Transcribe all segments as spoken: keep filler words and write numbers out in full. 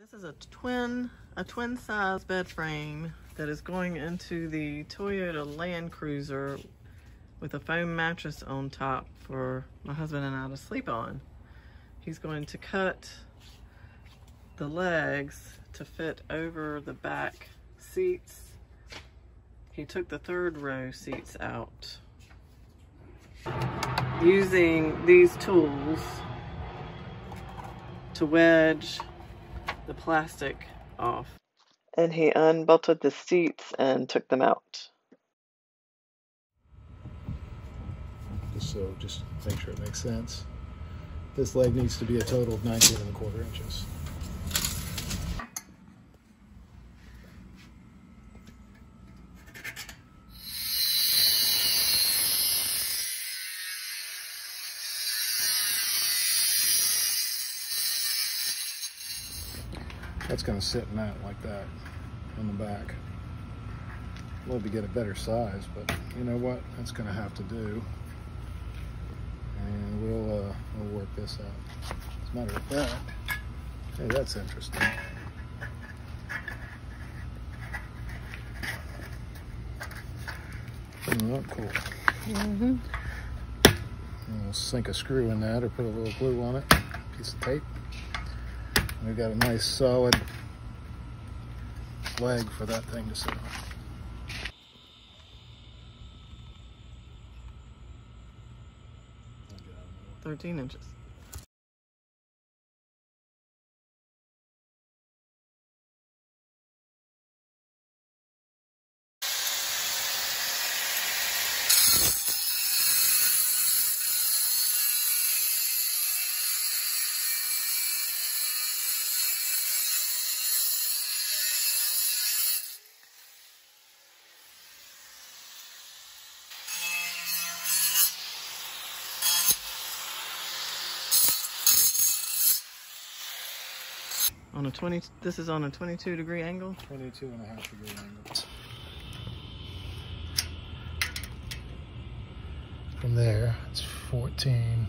This is a twin, a twin size bed frame that is going into the Toyota Land Cruiser with a foam mattress on top for my husband and I to sleep on. He's going to cut the legs to fit over the back seats. He took the third row seats out. Using these tools to wedge the plastic off. And he unbolted the seats and took them out. Just so, just make sure it makes sense. This leg needs to be a total of nineteen and a quarter inches. That's going to sit in that like that on the back. I'd love to get a better size, but you know what? That's going to have to do. And we'll, uh, we'll work this out. As a matter of fact, hey, that's interesting. Oh, cool. Mm-hmm. We'll sink a screw in that or put a little glue on it, piece of tape. We've got a nice solid leg for that thing to sit on. thirteen inches. On a twenty, this is on a twenty-two degree angle? twenty-two and a half degree angle. From there, it's fourteen,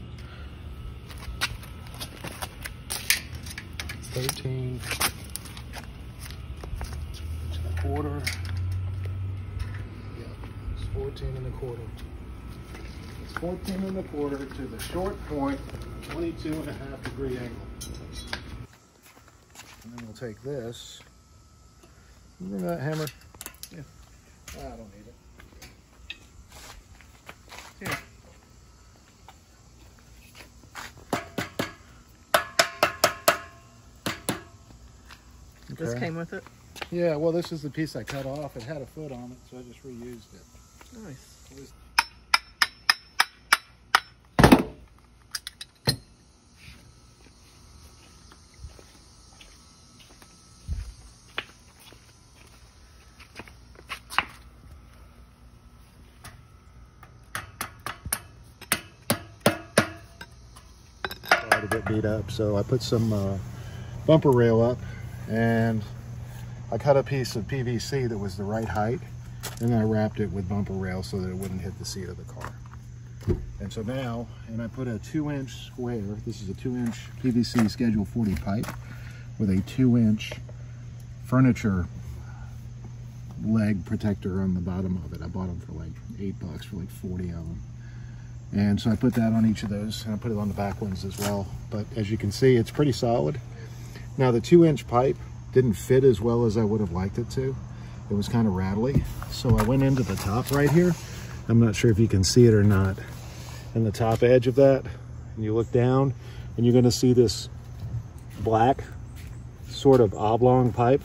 thirteen, and a quarter. Yep, it's fourteen and a quarter. It's fourteen and a quarter to the short point, twenty-two and a half degree angle. And then we'll take this. Remember that hammer? Yeah. I don't need it. Here. Okay. This came with it? Yeah, well, this is the piece I cut off. It had a foot on it, so I just reused it. Nice. It was to get beat up, so I put some uh, bumper rail up, and I cut a piece of P V C that was the right height, and then I wrapped it with bumper rail so that it wouldn't hit the seat of the car. And so now, and I put a two inch square, this is a two inch P V C Schedule forty pipe with a two inch furniture leg protector on the bottom of it. I bought them for like eight bucks for like forty of them. And so I put that on each of those, and I put it on the back ones as well. But as you can see, it's pretty solid. Now the two inch pipe didn't fit as well as I would have liked it to. It was kind of rattly. So I went into the top right here. I'm not sure if you can see it or not. And the top edge of that, and you look down and you're gonna see this black sort of oblong pipe.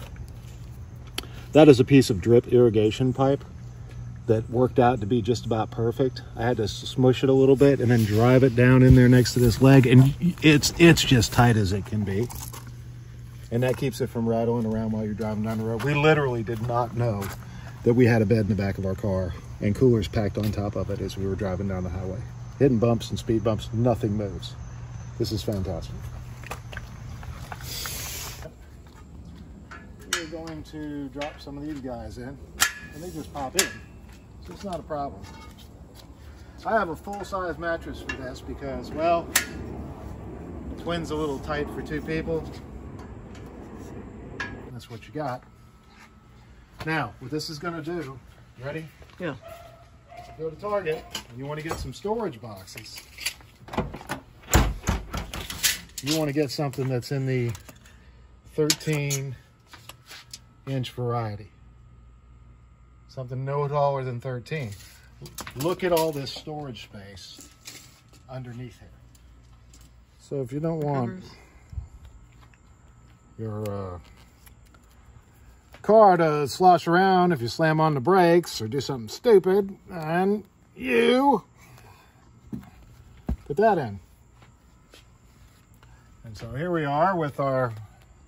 That is a piece of drip irrigation pipe that worked out to be just about perfect. I had to smush it a little bit and then drive it down in there next to this leg, and it's it's just tight as it can be. And that keeps it from rattling around while you're driving down the road. We literally did not know that we had a bed in the back of our car and coolers packed on top of it as we were driving down the highway. Hitting bumps and speed bumps, nothing moves. This is fantastic. We're going to drop some of these guys in, and they just pop in. It's not a problem. I have a full-size mattress for this because, well, the twin's a little tight for two people. that's what you got. Now, what this is gonna do, you ready? Yeah. So go to Target, and you wanna get some storage boxes. You wanna get something that's in the thirteen inch variety. Something no taller than thirteen. Look at all this storage space underneath here. So if you don't want your uh, car to slosh around if you slam on the brakes or do something stupid, and you put that in. And so here we are with our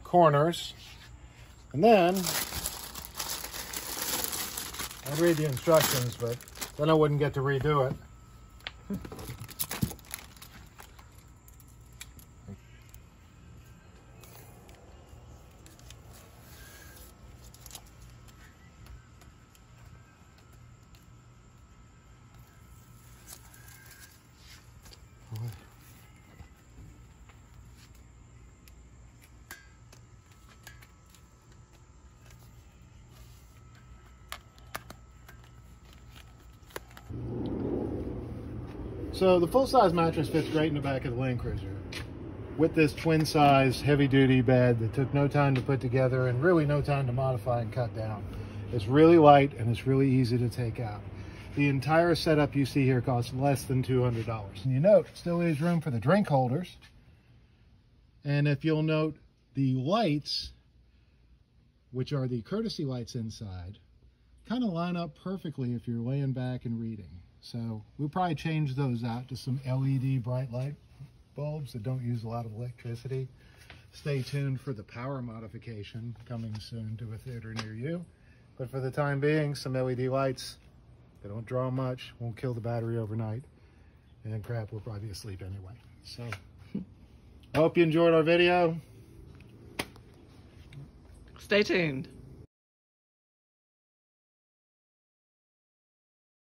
corners. And then, I'd read the instructions, but then I wouldn't get to redo it. So the full-size mattress fits great in the back of the Land Cruiser with this twin-size heavy-duty bed that took no time to put together and really no time to modify and cut down. It's really light and it's really easy to take out. The entire setup you see here costs less than two hundred dollars. And you note, still is room for the drink holders. And if you'll note, the lights, which are the courtesy lights inside, kind of line up perfectly if you're laying back and reading. So we'll probably change those out to some L E D bright light bulbs that don't use a lot of electricity. Stay tuned for the power modification coming soon to a theater near you. But for the time being, some L E D lights. They don't draw much, won't kill the battery overnight, and then crap, we'll probably be asleep anyway. So I hope you enjoyed our video. Stay tuned.